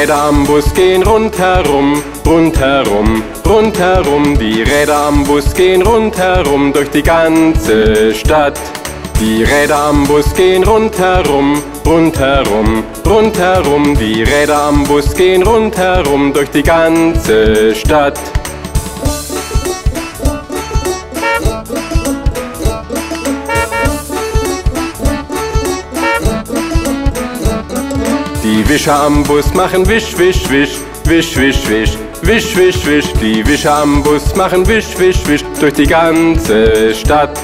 Räder am Bus gehen rundherum, rundherum, rundherum. Die Räder am Bus gehen rundherum durch die ganze Stadt. Die Räder am Bus gehen rundherum, rundherum, rundherum. Die Räder am Bus gehen rundherum durch die ganze Stadt. Die Wischer am Bus machen wisch, wisch, wisch, wisch, wisch, wisch, wisch, wisch, wisch. Die Wischer am Bus machen wisch, wisch, wisch durch die ganze Stadt.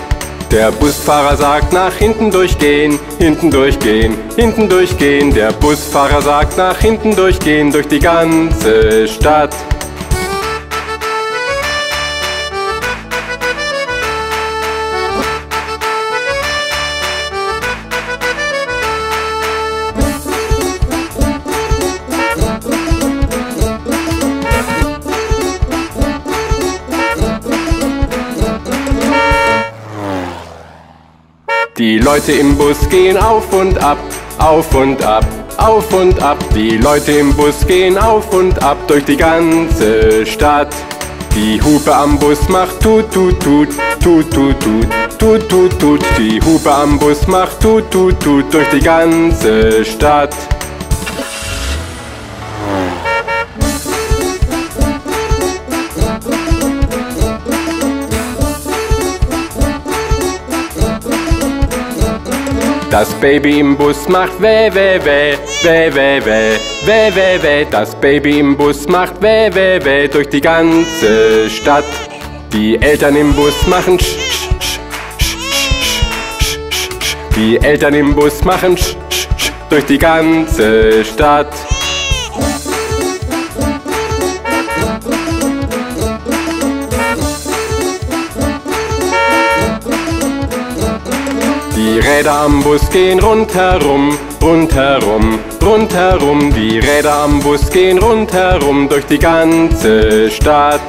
Der Busfahrer sagt nach hinten durchgehen, hinten durchgehen, hinten durchgehen. Der Busfahrer sagt nach hinten durchgehen durch die ganze Stadt. Die Leute im Bus gehen auf und ab, auf und ab, auf und ab. Die Leute im Bus gehen auf und ab durch die ganze Stadt. Die Hupe am Bus macht tut, tut, tut, tut, tut, tut, tut, tut, tut. Die Hupe am Bus macht tut, tut, tut durch die ganze Stadt. Das Baby im Bus macht weh, weh, weh, weh, weh, weh, weh, weh, weh. Das Baby im Bus macht weh, weh, weh durch die ganze Stadt. Die Eltern im Bus machen sch, sch, sch, sch, sch, sch, sch. Die Eltern im Bus machen sch, sch, sch durch die ganze Stadt. Die Räder am Bus gehen rundherum, rundherum, rundherum. Die Räder am Bus gehen rundherum durch die ganze Stadt.